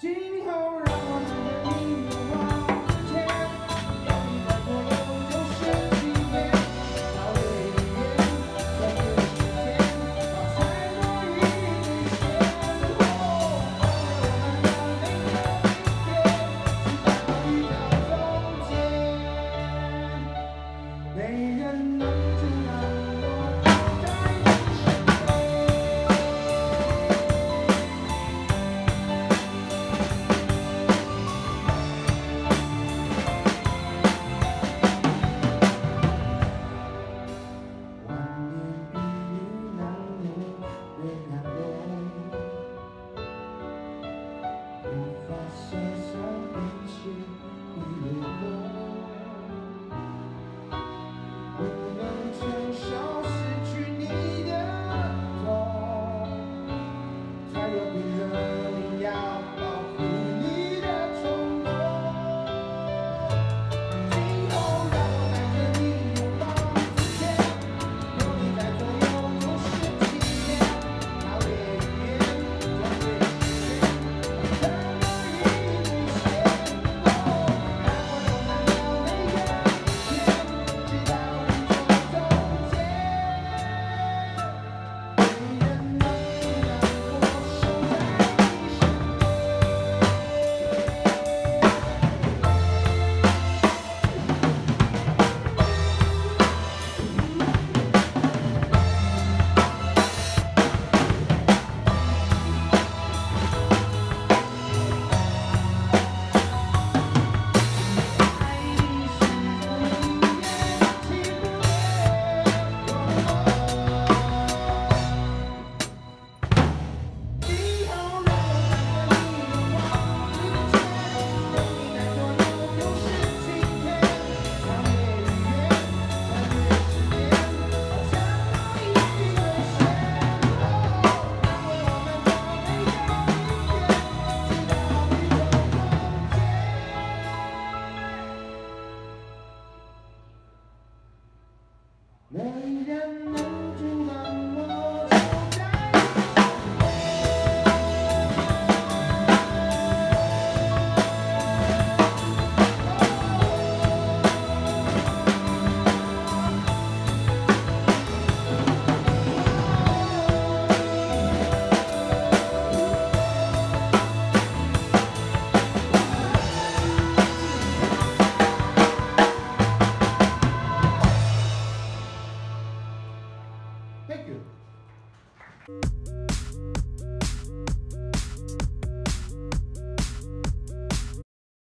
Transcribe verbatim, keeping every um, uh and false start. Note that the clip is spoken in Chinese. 今后。